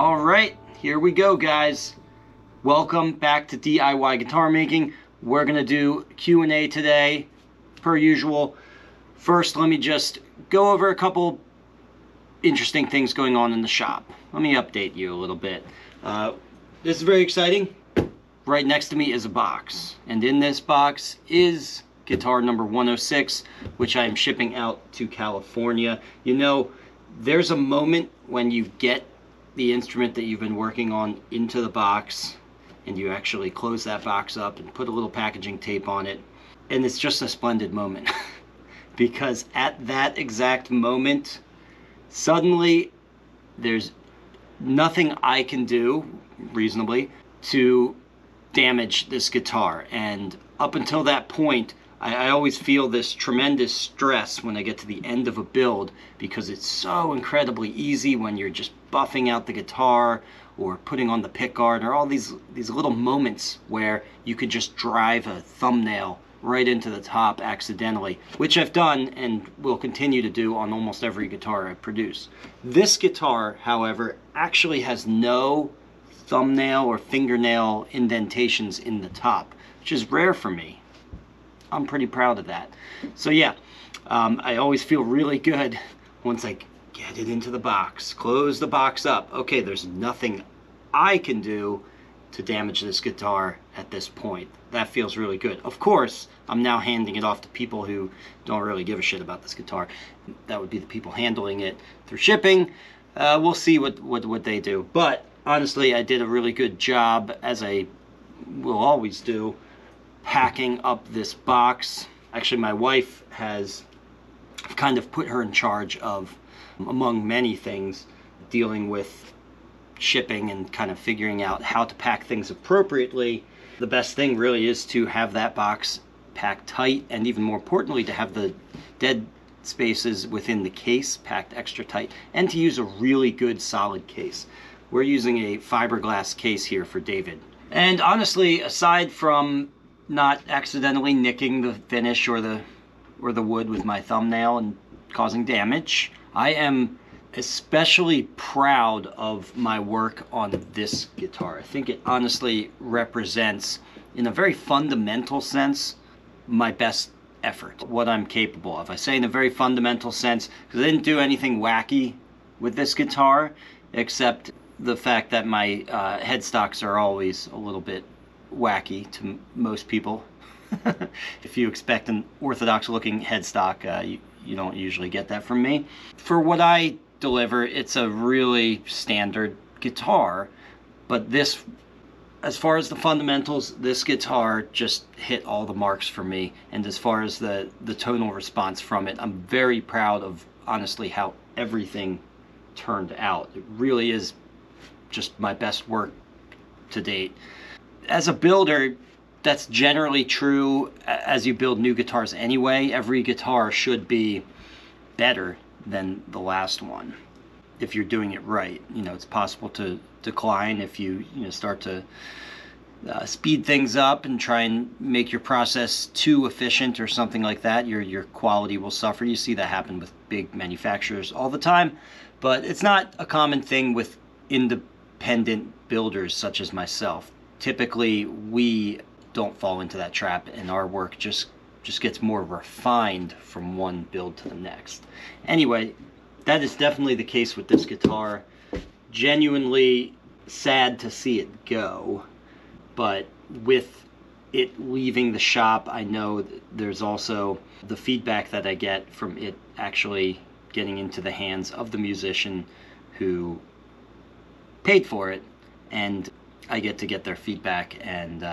All right, here we go, guys. Welcome back to DIY Guitar Making. We're gonna do Q&A today, per usual. First, let me just go over a couple interesting things going on in the shop. Let me update you a little bit. This is very exciting. Right next to me is a box, and in this box is guitar number 106, which I am shipping out to California. You know, there's a moment when you get the instrument that you've been working on into the box, and you actually close that box up and put a little packaging tape on it, and it's just a splendid moment because at that exact moment, suddenly there's nothing I can do reasonably to damage this guitar. And up until that point, I always feel this tremendous stress when I get to the end of a build, because it's so incredibly easy when you're just buffing out the guitar or putting on the pickguard or all these little moments where you could just drive a thumbnail right into the top accidentally, which I've done and will continue to do on almost every guitar I produce. This guitar, however, actually has no thumbnail or fingernail indentations in the top, which is rare for me. I'm pretty proud of that. So yeah, I always feel really good once I get it into the box, close the box up. Okay, there's nothing I can do to damage this guitar at this point. That feels really good. Of course, I'm now handing it off to people who don't really give a shit about this guitar. That would be the people handling it through shipping. We'll see what they do. But honestly, I did a really good job, as I will always do, packing up this box. Actually, my wife has kind of put her in charge of, among many things, dealing with shipping and kind of figuring out how to pack things appropriately. The best thing really is to have that box packed tight, and even more importantly, to have the dead spaces within the case packed extra tight, and to use a really good solid case. We're using a fiberglass case here for David. And honestly, aside from not accidentally nicking the finish or the wood with my thumbnail and causing damage, I am especially proud of my work on this guitar. I think it honestly represents, in a very fundamental sense, my best effort, what I'm capable of. I say in a very fundamental sense because I didn't do anything wacky with this guitar, except the fact that my headstocks are always a little bit wacky to most people. If you expect an orthodox looking headstock, you don't usually get that from me. For what I deliver, it's a really standard guitar, but this, as far as the fundamentals, this guitar just hit all the marks for me. And as far as the tonal response from it, I'm very proud of, honestly, how everything turned out. It really is just my best work to date. As a builder, that's generally true as you build new guitars anyway. Every guitar should be better than the last one if you're doing it right. You know, it's possible to decline if you start to speed things up and try and make your process too efficient or something like that. Your quality will suffer. You see that happen with big manufacturers all the time, but it's not a common thing with independent builders such as myself. Typically, we don't fall into that trap, and our work just gets more refined from one build to the next. Anyway, that is definitely the case with this guitar. Genuinely sad to see it go, but with it leaving the shop, I know there's also the feedback that I get from it actually getting into the hands of the musician who paid for it, and I get to get their feedback and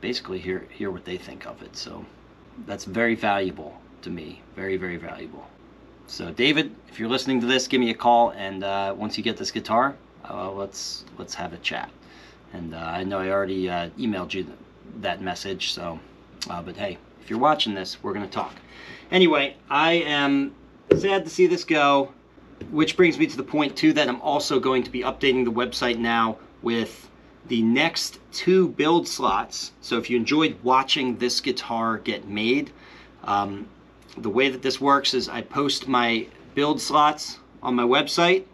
basically hear what they think of it. So that's very valuable to me, very, very valuable. So David, if you're listening to this, give me a call, and once you get this guitar, let's have a chat. And I know I already emailed you that message, so, but hey, if you're watching this, we're gonna talk. Anyway, I am sad to see this go, which brings me to the point too that I'm also going to be updating the website now with the next two build slots. So if you enjoyed watching this guitar get made, the way that this works is I post my build slots on my website,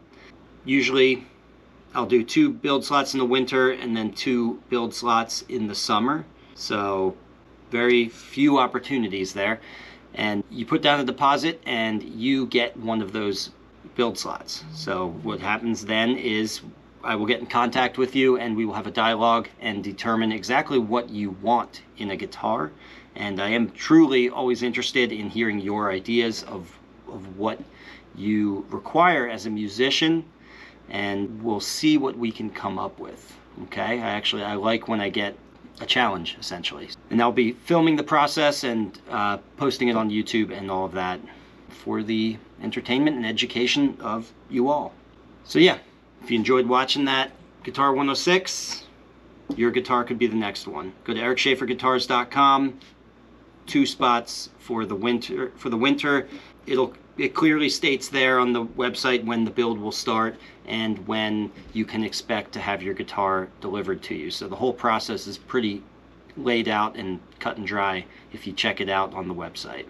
usually I'll do 2 build slots in the winter and then 2 build slots in the summer. So very few opportunities there. And you put down a deposit and you get one of those build slots. So what happens then is I will get in contact with you and we will have a dialogue and determine exactly what you want in a guitar. And I am truly always interested in hearing your ideas of what you require as a musician, and we'll see what we can come up with. Okay, I like when I get a challenge, essentially. And I'll be filming the process and posting it on YouTube and all of that for the entertainment and education of you all. So yeah, if you enjoyed watching that, Guitar 106, your guitar could be the next one. Go to EricSchaeferGuitars.com. 2 spots for the winter. It clearly states there on the website when the build will start and when you can expect to have your guitar delivered to you. So the whole process is pretty laid out and cut and dry if you check it out on the website.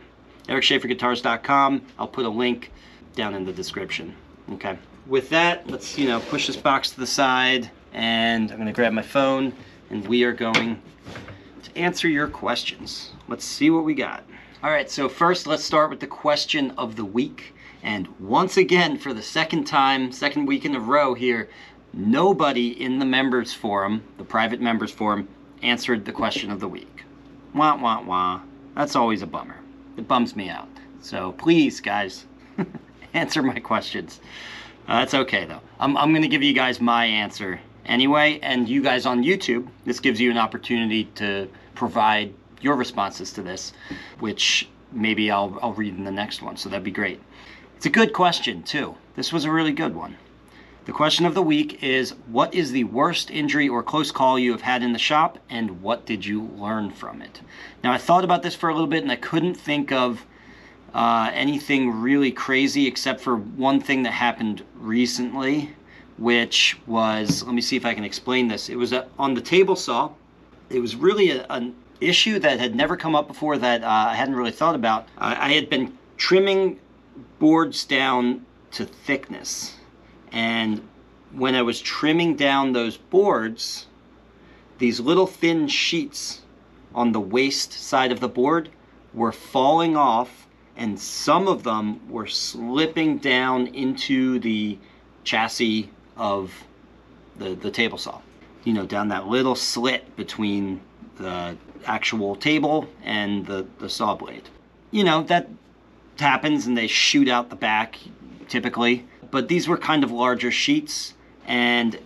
EricSchaeferGuitars.com. I'll put a link down in the description. Okay. With that, let's, push this box to the side, and I'm going to grab my phone, and we are going to answer your questions. Let's see what we got. All right, so first let's start with the question of the week. And once again, for the second week in a row here, nobody in the members forum, the private members forum, answered the question of the week. Wah, wah, wah. That's always a bummer. It bums me out. So please, guys, answer my questions. That's okay, though. I'm going to give you guys my answer anyway, and you guys on YouTube, this gives you an opportunity to provide your responses to this, which maybe I'll read in the next one, so that'd be great. It's a good question, too. This was a really good one. The question of the week is, what is the worst injury or close call you have had in the shop, and what did you learn from it? Now, I thought about this for a little bit, and I couldn't think of anything really crazy except for one thing that happened recently, which was, let me see if I can explain this. It was on the table saw. It was really an issue that had never come up before that I hadn't really thought about. I had been trimming boards down to thickness, and when I was trimming down those boards, these little thin sheets on the waist side of the board were falling off, and some of them were slipping down into the chassis of the table saw, down that little slit between the actual table and the saw blade. That happens, and they shoot out the back typically, but these were kind of larger sheets. And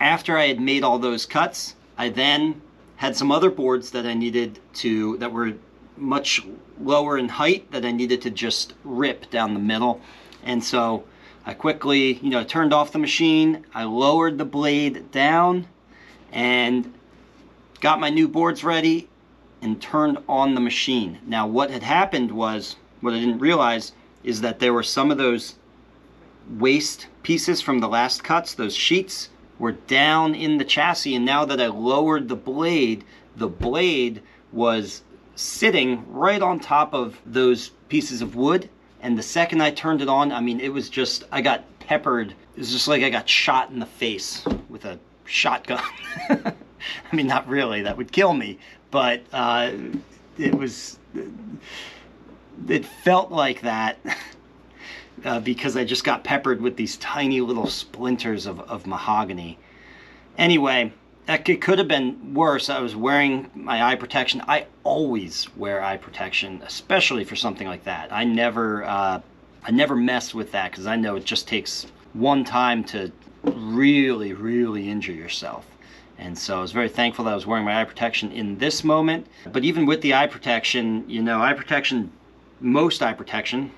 after I had made all those cuts, I then had some other boards that I needed to, that were much lower in height, that I needed to just rip down the middle. And so I quickly, turned off the machine, I lowered the blade down and got my new boards ready and turned on the machine. Now, what had happened was, what I didn't realize is that there were some of those waste pieces from the last cuts, those sheets, were down in the chassis. And now that I lowered the blade was sitting right on top of those pieces of wood. And the second I turned it on, I mean, it was just, I got peppered. It was just like I got shot in the face with a shotgun. I mean, not really, that would kill me, but it felt like that because I just got peppered with these tiny little splinters of mahogany. Anyway, it could have been worse. I was wearing my eye protection. I always wear eye protection, especially for something like that. I never mess with that because I know it just takes one time to really, really injure yourself. And so I was very thankful that I was wearing my eye protection in this moment. But even with the eye protection, eye protection, most eye protection,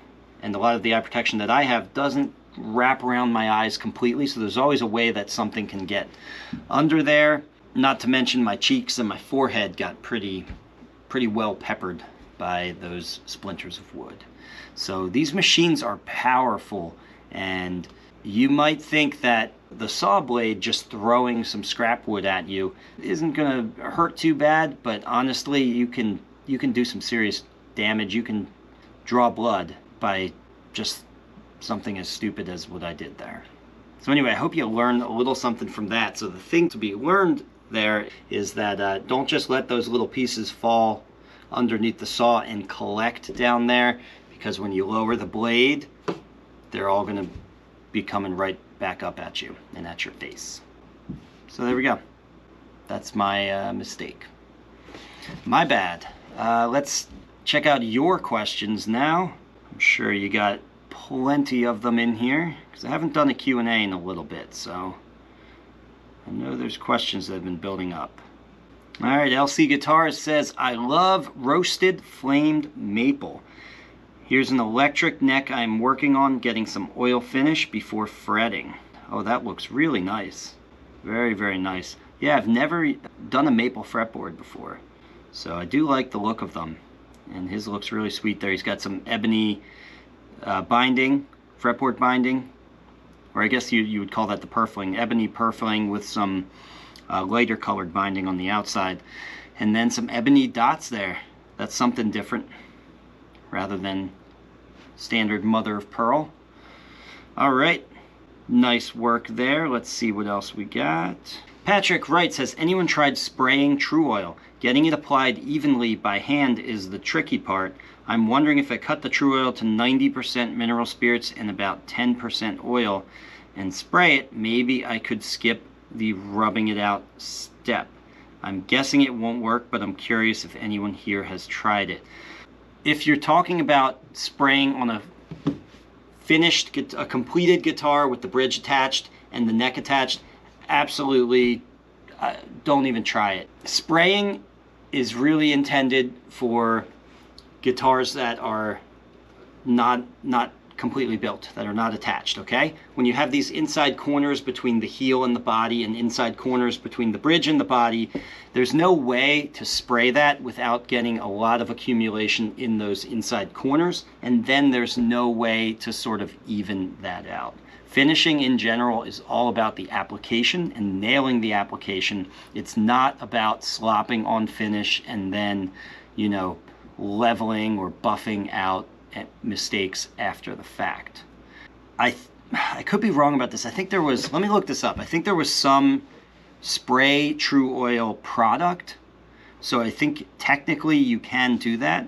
and a lot of the eye protection that I have doesn't wrap around my eyes completely. So there's always a way that something can get under there. Not to mention my cheeks and my forehead got pretty well peppered by those splinters of wood. So these machines are powerful, and you might think that the saw blade just throwing some scrap wood at you isn't going to hurt too bad, but honestly, you can do some serious damage. You can draw blood by just something as stupid as what I did there. So anyway, I hope you learned a little something from that. So the thing to be learned there is that don't just let those little pieces fall underneath the saw and collect down there, because when you lower the blade, they're all going to be coming right back up at you and at your face. So there we go. That's my mistake. My bad. Let's check out your questions now. I'm sure you got plenty of them in here, because I haven't done a Q&A in a little bit, so I know there's questions that have been building up. All right, LC Guitars says, I love roasted flamed maple. Here's an electric neck I'm working on, getting some oil finish before fretting. Oh, that looks really nice. Very, very nice. Yeah, I've never done a maple fretboard before, so I do like the look of them. And his looks really sweet there. He's got some ebony binding, fretboard binding, or I guess you would call that the purfling, ebony purfling with some lighter colored binding on the outside, and then some ebony dots there. That's something different rather than standard mother of pearl. All right, nice work there. Let's see what else we got. Patrick writes, has anyone tried spraying Tru Oil? Getting it applied evenly by hand is the tricky part. I'm wondering if I cut the Tru Oil to 90% mineral spirits and about 10% oil and spray it, maybe I could skip the rubbing it out step. I'm guessing it won't work, but I'm curious if anyone here has tried it. If you're talking about spraying on a completed guitar with the bridge attached and the neck attached, absolutely don't even try it. Spraying is really intended for guitars that are not completely built, that are not attached, okay? When you have these inside corners between the heel and the body and inside corners between the bridge and the body, there's no way to spray that without getting a lot of accumulation in those inside corners, and then there's no way to sort of even that out. Finishing in general is all about the application and nailing the application. It's not about slopping on finish and then, you know, leveling or buffing out mistakes after the fact. I could be wrong about this. I think there was, let me look this up. I think there was some spray Tru Oil product. So I think technically you can do that,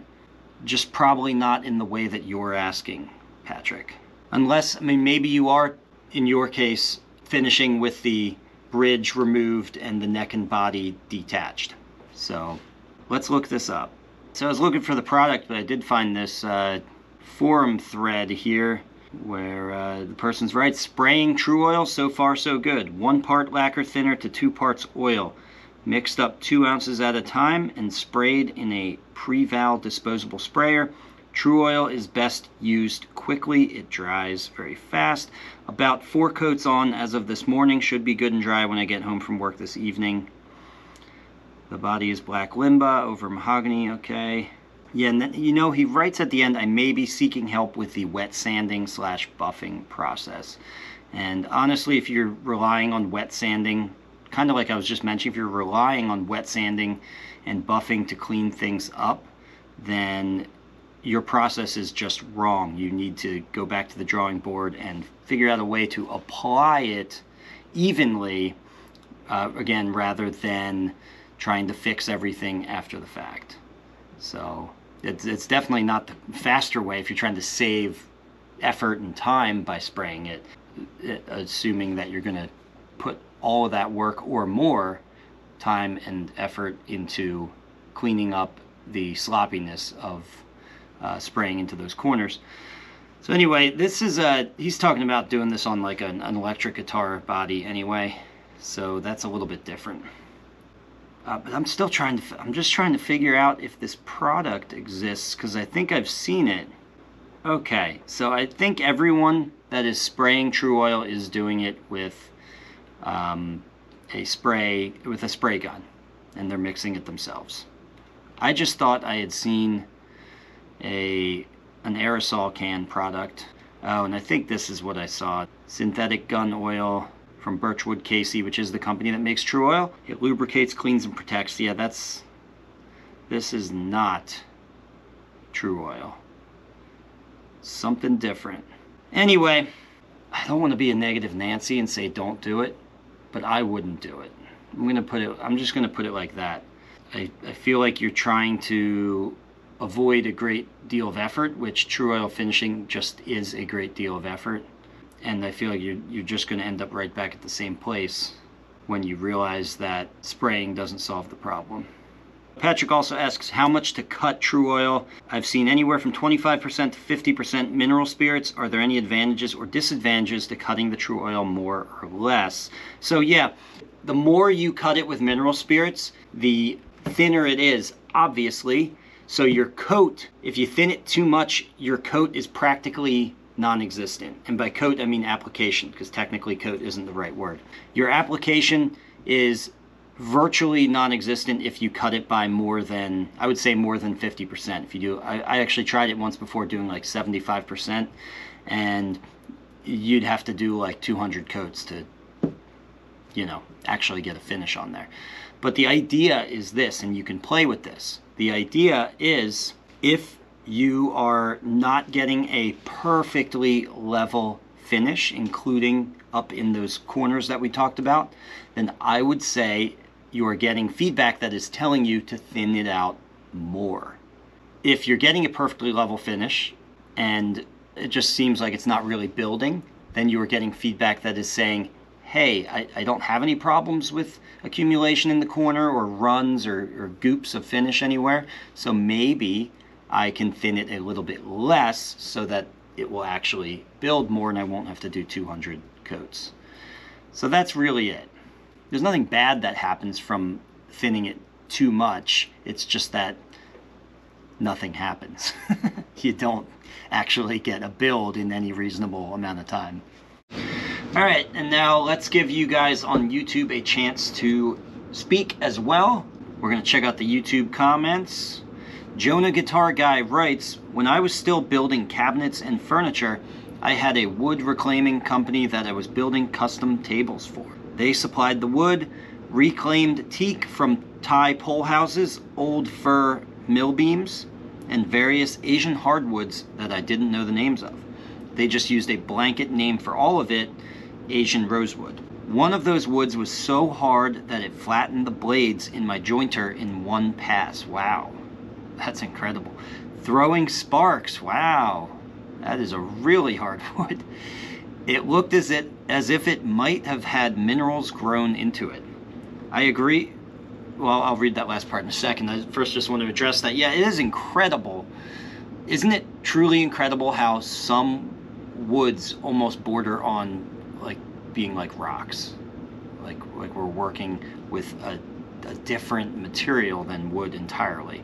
just probably not in the way that you're asking, Patrick. Unless, I mean, maybe you are, in your case, finishing with the bridge removed and the neck and body detached. So let's look this up. So I was looking for the product, but I did find this forum thread here where the person's right, spraying Tru Oil, so far so good. 1 part lacquer thinner to 2 parts oil, mixed up 2 ounces at a time and sprayed in a pre-valve disposable sprayer. Tru Oil is best used quickly. It dries very fast. About 4 coats on as of this morning. Should be good and dry when I get home from work this evening. The body is black limba over mahogany. Okay. Yeah, and then, you know, he writes at the end, I may be seeking help with the wet sanding / buffing process. And honestly, if you're relying on wet sanding, kind of like I was just mentioning, if you're relying on wet sanding and buffing to clean things up, then your process is just wrong. You need to go back to the drawing board and figure out a way to apply it evenly, again, rather than trying to fix everything after the fact. So it's definitely not the faster way if you're trying to save effort and time by spraying it, assuming that you're going to put all of that work or more time and effort into cleaning up the sloppiness of spraying into those corners. So anyway, this is he's talking about doing this on like an electric guitar body anyway, so that's a little bit different. But I'm still trying to, I'm just trying to figure out if this product exists, because I think I've seen it. Okay, so I think everyone that is spraying Tru Oil is doing it with a spray gun, and they're mixing it themselves. I just thought I had seen an aerosol can product. Oh, and I think this is what I saw. Synthetic gun oil from Birchwood Casey, which is the company that makes Tru Oil. It lubricates, cleans, and protects. Yeah, this is not Tru Oil. Something different. Anyway, I don't want to be a negative Nancy and say don't do it, but I wouldn't do it. I'm just going to put it like that. I feel like you're trying to avoid a great deal of effort, which Tru Oil finishing just is a great deal of effort. And I feel like you're just going to end up right back at the same place when you realize that spraying doesn't solve the problem. Patrick also asks how much to cut Tru Oil. I've seen anywhere from 25% to 50% mineral spirits. Are there any advantages or disadvantages to cutting the Tru Oil more or less? So yeah, the more you cut it with mineral spirits, the thinner it is, obviously. So your coat, if you thin it too much, your coat is practically non-existent. And by coat, I mean application, because technically coat isn't the right word. Your application is virtually non-existent if you cut it by more than, I would say more than 50%. If you do, I actually tried it once before doing like 75%, and you'd have to do like 200 coats to, you know, actually get a finish on there. But the idea is this, and you can play with this. The idea is if you are not getting a perfectly level finish, including up in those corners that we talked about, then I would say you are getting feedback that is telling you to thin it out more. If you're getting a perfectly level finish and it just seems like it's not really building, then you are getting feedback that is saying, hey, I don't have any problems with accumulation in the corner or runs or goops of finish anywhere, so maybe I can thin it a little bit less so that it will actually build more and I won't have to do 200 coats. So that's really it. There's nothing bad that happens from thinning it too much. It's just that nothing happens. You don't actually get a build in any reasonable amount of time. All right, and now let's give you guys on YouTube a chance to speak as well. We're going to check out the YouTube comments. Jonah Guitar Guy writes, when I was still building cabinets and furniture, I had a wood reclaiming company that I was building custom tables for. They supplied the wood, reclaimed teak from Thai pole houses, old fir mill beams, and various Asian hardwoods that I didn't know the names of. They just used a blanket name for all of it, Asian rosewood. One of those woods was so hard that it flattened the blades in my jointer in one pass. Wow. That's incredible. Throwing sparks, wow. That is a really hard wood. It looked as if it might have had minerals grown into it. I agree. Well, I'll read that last part in a second. I first just want to address that. Yeah, it is incredible. Isn't it truly incredible how some woods almost border on like being like rocks? Like we're working with a different material than wood entirely.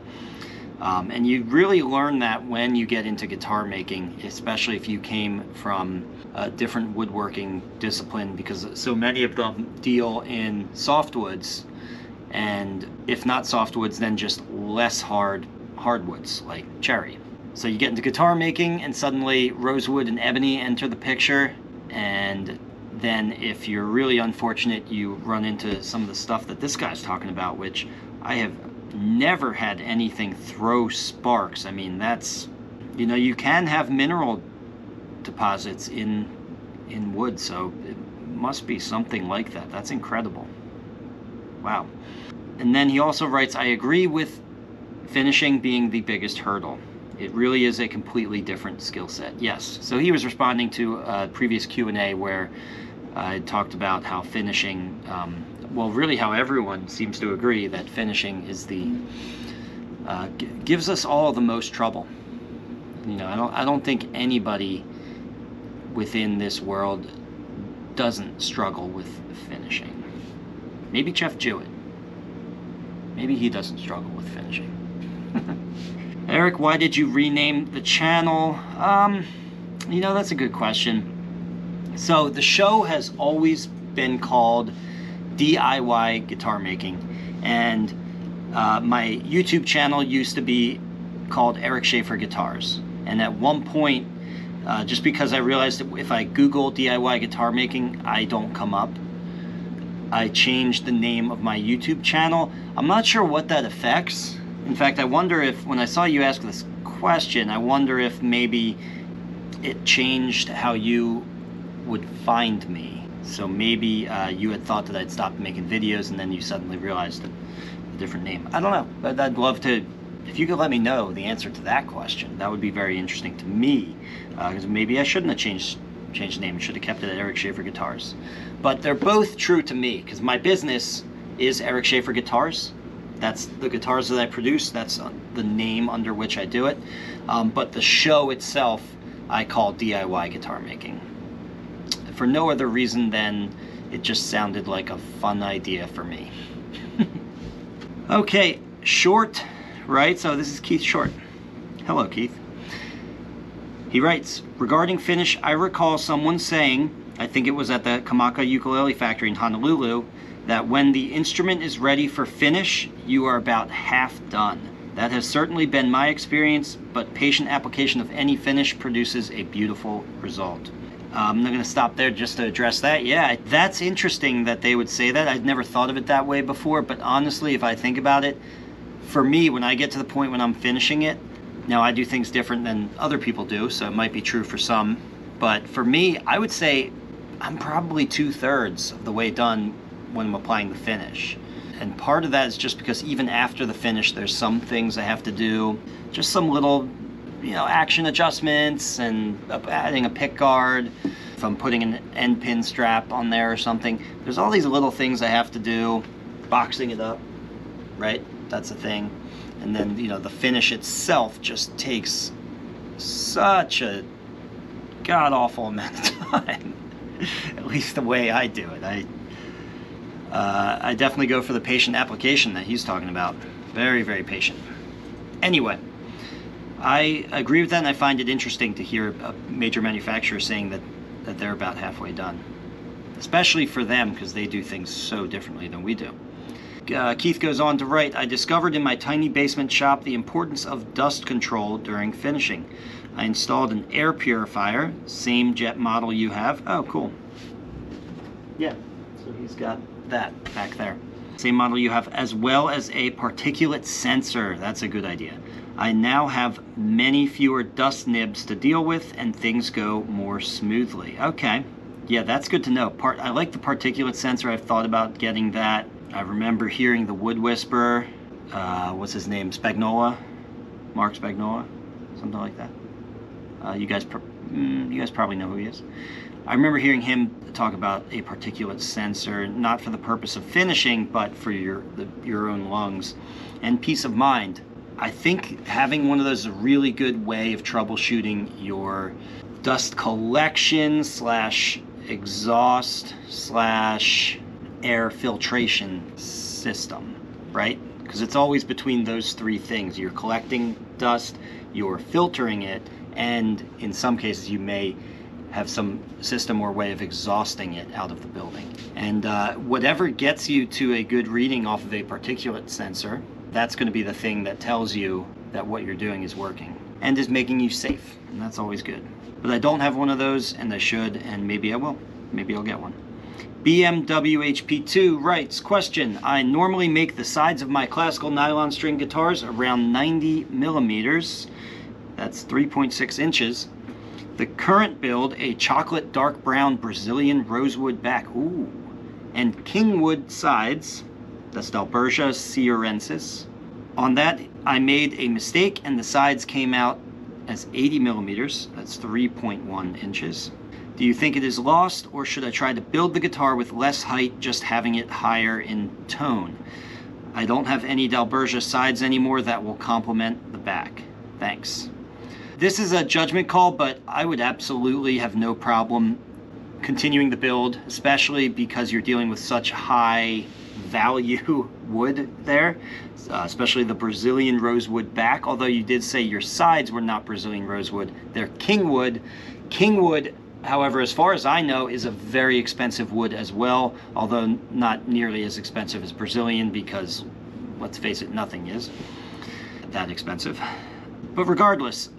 And you really learn that when you get into guitar making, especially if you came from a different woodworking discipline, because so many of them deal in softwoods, and if not softwoods, then just less hardwoods like cherry. So you get into guitar making and suddenly rosewood and ebony enter the picture, and then if you're really unfortunate, you run into some of the stuff that this guy's talking about, which I have never had anything throw sparks. I mean, that's, you know, you can have mineral deposits in wood, so it must be something like that. That's incredible. Wow. And then he also writes, I agree with finishing being the biggest hurdle. It really is a completely different skill set. Yes, so he was responding to a previous Q&A where I talked about how finishing, well, really how everyone seems to agree that finishing is the gives us all the most trouble. You know, I don't think anybody within this world doesn't struggle with finishing. Maybe Jeff Jewett. Maybe he doesn't struggle with finishing. Eric, why did you rename the channel? You know, that's a good question. So the show has always been called DIY Guitar Making, and my YouTube channel used to be called Eric Schaefer Guitars, and at one point, just because I realized that if I Google DIY Guitar Making, I don't come up, I changed the name of my YouTube channel. I'm not sure what that affects. In fact, I wonder if, when I saw you ask this question, I wonder if maybe it changed how you would find me. So maybe you had thought that I'd stopped making videos and then you suddenly realized that a different name. I don't know, but I'd love to, if you could let me know the answer to that question, that would be very interesting to me, because maybe I shouldn't have changed the name. I should have kept it at Eric Schaefer Guitars. But they're both true to me, because my business is Eric Schaefer Guitars. That's the guitars that I produce, that's the name under which I do it. But the show itself I call DIY Guitar Making, for no other reason than it just sounded like a fun idea for me. Okay, Short, right? So this is Keith Short. Hello, Keith. He writes, regarding finish, I recall someone saying, I think it was at the Kamaka ukulele factory in Honolulu, that when the instrument is ready for finish, you are about half done. That has certainly been my experience, but patient application of any finish produces a beautiful result. I'm not gonna stop there just to address that. Yeah, that's interesting that they would say that. I'd never thought of it that way before, but honestly, if I think about it, for me, when I get to the point when I'm finishing it, now I do things different than other people do, so it might be true for some, but for me, I would say I'm probably 2/3 of the way done when I'm applying the finish. And part of that is just because even after the finish, there's some things I have to do, just some little, you know, action adjustments and adding a pick guard. If I'm putting an end pin strap on there or something, there's all these little things I have to do. Boxing it up, right? That's a thing. And then, you know, the finish itself just takes such a god-awful amount of time. At least the way I do it. I definitely go for the patient application that he's talking about. Very, very patient. Anyway, I agree with that, and I find it interesting to hear a major manufacturer saying that they're about halfway done. Especially for them, because they do things so differently than we do. Keith goes on to write, I discovered in my tiny basement shop the importance of dust control during finishing. I installed an air purifier, same jet model you have. Oh, cool. Yeah, so he's got that back there, same model you have, as well as a particulate sensor. That's a good idea. I now have many fewer dust nibs to deal with and things go more smoothly. Okay, yeah, that's good to know. I like the particulate sensor. I've thought about getting that. I remember hearing the Wood Whisperer, what's his name, Spagnola, Mark Spagnola, something like that. You guys probably know who he is. I remember hearing him talk about a particulate sensor, not for the purpose of finishing, but for your own lungs and peace of mind. I think having one of those is a really good way of troubleshooting your dust collection / exhaust / air filtration system, right? Because it's always between those three things. You're collecting dust, you're filtering it, and in some cases you may have some system or way of exhausting it out of the building. And whatever gets you to a good reading off of a particulate sensor, that's gonna be the thing that tells you that what you're doing is working and is making you safe, and that's always good. But I don't have one of those, and I should, and maybe I will. Maybe I'll get one. BMW HP2 writes, question, I normally make the sides of my classical nylon string guitars around 90 millimeters, that's 3.6 inches. The current build, a chocolate dark brown Brazilian rosewood back, ooh, and kingwood sides, that's Dalbergia sierrensis. On that, I made a mistake and the sides came out as 80 millimeters, that's 3.1 inches. Do you think it is lost, or should I try to build the guitar with less height, just having it higher in tone? I don't have any Dalbergia sides anymore that will complement the back. Thanks. This is a judgment call, but I would absolutely have no problem continuing the build, especially because you're dealing with such high value wood there, especially the Brazilian rosewood back, although you did say your sides were not Brazilian rosewood, they're kingwood. Kingwood, however, as far as I know, is a very expensive wood as well, although not nearly as expensive as Brazilian because, let's face it, nothing is that expensive. But regardless,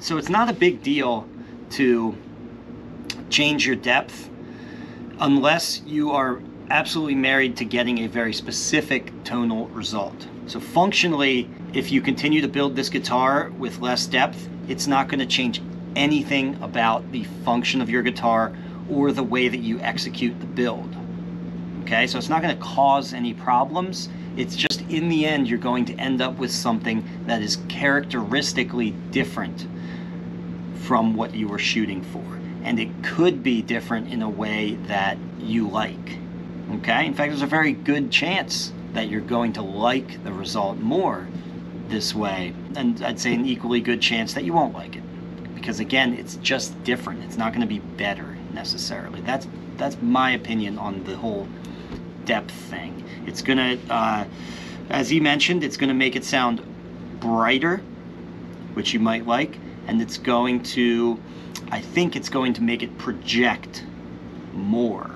so it's not a big deal to change your depth unless you are absolutely married to getting a very specific tonal result. So functionally, if you continue to build this guitar with less depth, it's not going to change anything about the function of your guitar or the way that you execute the build. Okay, so it's not going to cause any problems. It's just in the end, you're going to end up with something that is characteristically different from what you were shooting for. And it could be different in a way that you like. Okay, in fact, there's a very good chance that you're going to like the result more this way. And I'd say an equally good chance that you won't like it. Because again, it's just different. It's not going to be better necessarily. That's my opinion on the whole depth thing. It's gonna, as he mentioned, it's gonna make it sound brighter, which you might like, and it's going to, I think it's going to make it project more,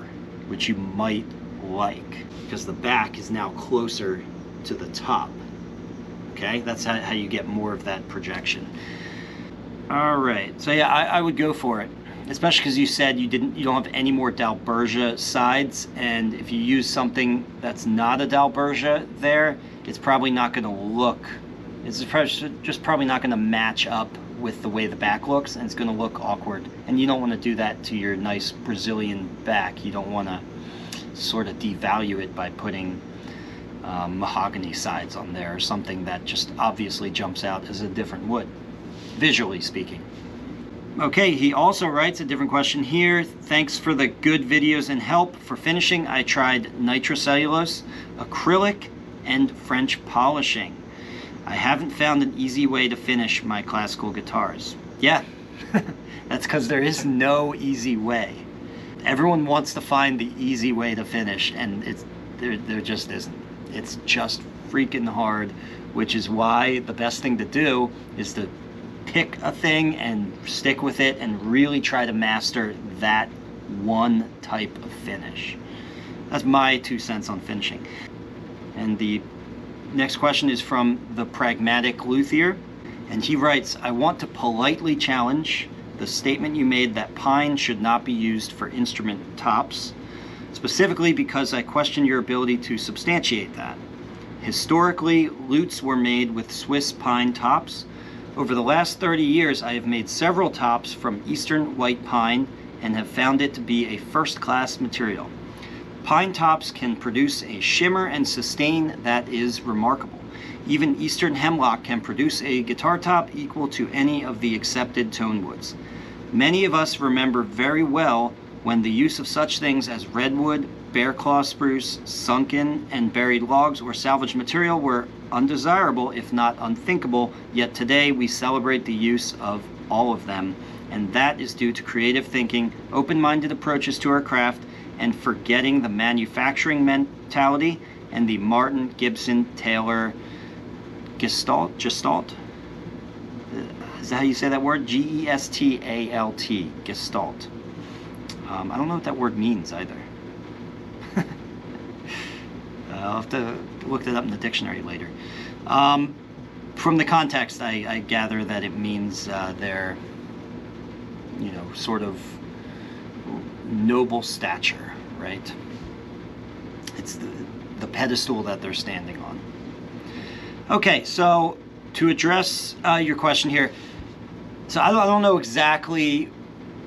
which you might like, because the back is now closer to the top. Okay, that's how you get more of that projection. All right, so yeah, I would go for it. Especially because you said you don't have any more Dalbergia sides, and if you use something that's not a Dalbergia there, it's probably not going to look, it's just probably not going to match up with the way the back looks, and it's going to look awkward, and you don't want to do that to your nice Brazilian back. You don't want to sort of devalue it by putting mahogany sides on there or something that just obviously jumps out as a different wood, visually speaking. Okay, he also writes a different question here. Thanks for the good videos and help. For finishing, I tried nitrocellulose, acrylic, and French polishing. I haven't found an easy way to finish my classical guitars. Yeah, that's because there is no easy way. Everyone wants to find the easy way to finish, and there just isn't. It's just freaking hard, which is why the best thing to do is to pick a thing and stick with it and really try to master that one type of finish. That's my 2 cents on finishing. And the next question is from the Pragmatic Luthier, and he writes, I want to politely challenge the statement you made that pine should not be used for instrument tops, specifically because I question your ability to substantiate that. Historically, lutes were made with Swiss pine tops. Over the last 30 years, I have made several tops from eastern white pine and have found it to be a first-class material. Pine tops can produce a shimmer and sustain that is remarkable. Even eastern hemlock can produce a guitar top equal to any of the accepted tone woods. Many of us remember very well when the use of such things as redwood, bear claw spruce, sunken and buried logs, or salvage material were undesirable, if not unthinkable, yet today we celebrate the use of all of them, and that is due to creative thinking, open-minded approaches to our craft, and forgetting the manufacturing mentality and the Martin, Gibson, Taylor gestalt. Is that how you say that word? G-E-S-T-A-L-T, gestalt. I don't know what that word means either. I'll have to look that up in the dictionary later. From the context, I gather that it means their, you know, sort of noble stature, right? It's the pedestal that they're standing on. Okay, so to address your question here, so I don't know exactly.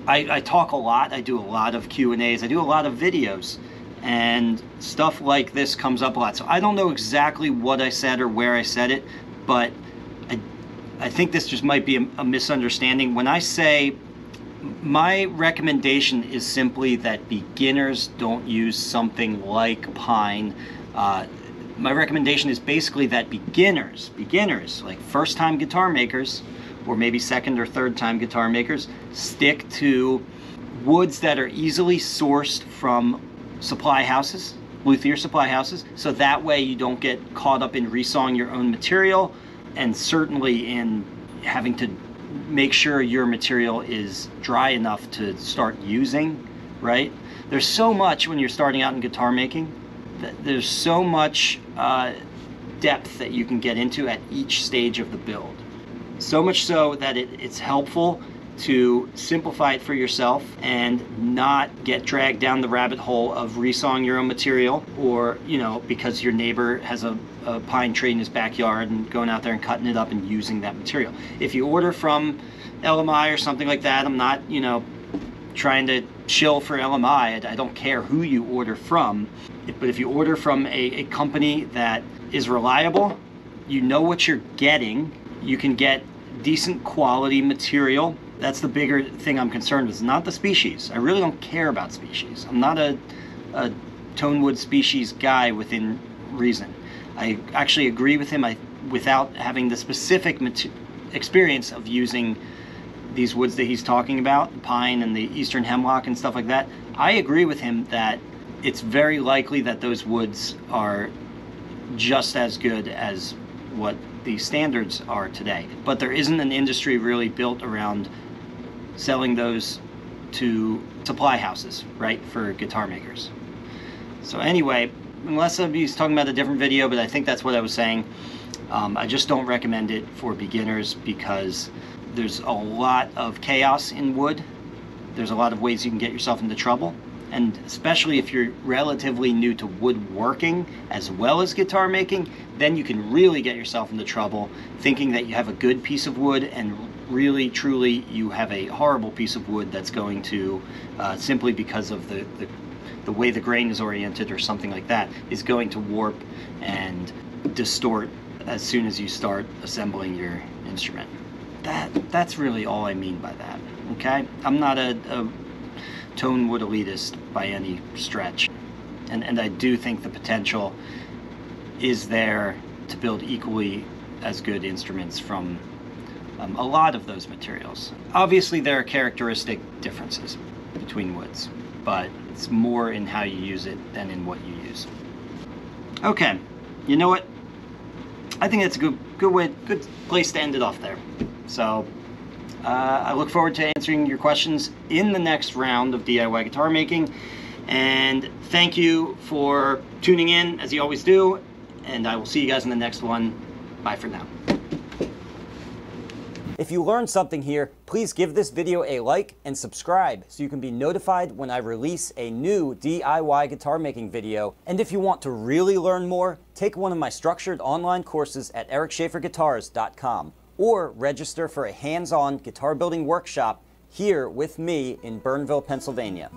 I talk a lot. I do a lot of Q&As. I do a lot of videos. And stuff like this comes up a lot. So I don't know exactly what I said or where I said it, but I think this just might be a misunderstanding. When I say, my recommendation is simply that beginners don't use something like pine. My recommendation is basically that beginners, like first-time guitar makers, or maybe second or third-time guitar makers, stick to woods that are easily sourced from supply houses, luthier supply houses, so that way you don't get caught up in resawing your own material, and certainly in having to make sure your material is dry enough to start using, right? There's so much when you're starting out in guitar making, that there's so much depth that you can get into at each stage of the build. So much so that it's helpful to simplify it for yourself and not get dragged down the rabbit hole of resawing your own material, or, you know, because your neighbor has a pine tree in his backyard and going out there and cutting it up and using that material. If you order from LMI or something like that, I'm not, you know, trying to chill for LMI. I don't care who you order from, but if you order from a company that is reliable, you know what you're getting, you can get decent quality material. That's the bigger thing I'm concerned with, not the species. I really don't care about species. I'm not a tonewood species guy within reason. I actually agree with him without having the specific experience of using these woods that he's talking about, the pine and the eastern hemlock and stuff like that. I agree with him that it's very likely that those woods are just as good as what the standards are today. But there isn't an industry really built around selling those to supply houses, right, for guitar makers. So anyway, unless he's talking about a different video, but I think that's what I was saying. I just don't recommend it for beginners because there's a lot of chaos in wood. There's a lot of ways you can get yourself into trouble. And especially if you're relatively new to woodworking as well as guitar making, then you can really get yourself into trouble thinking that you have a good piece of wood, and really, truly, you have a horrible piece of wood that's going to, simply because of the way the grain is oriented or something like that, is going to warp and distort as soon as you start assembling your instrument. That's really all I mean by that, okay? I'm not a tonewood elitist by any stretch, and I do think the potential is there to build equally as good instruments from a lot of those materials. Obviously there are characteristic differences between woods, but it's more in how you use it than in what you use. Okay, you know what? I think that's a good place to end it off there. So I look forward to answering your questions in the next round of DIY guitar making. And thank you for tuning in, as you always do. And I will see you guys in the next one. Bye for now. If you learned something here, please give this video a like and subscribe so you can be notified when I release a new DIY guitar making video. And if you want to really learn more, take one of my structured online courses at EricSchaeferGuitars.com. or register for a hands-on guitar building workshop here with me in Bernville, Pennsylvania.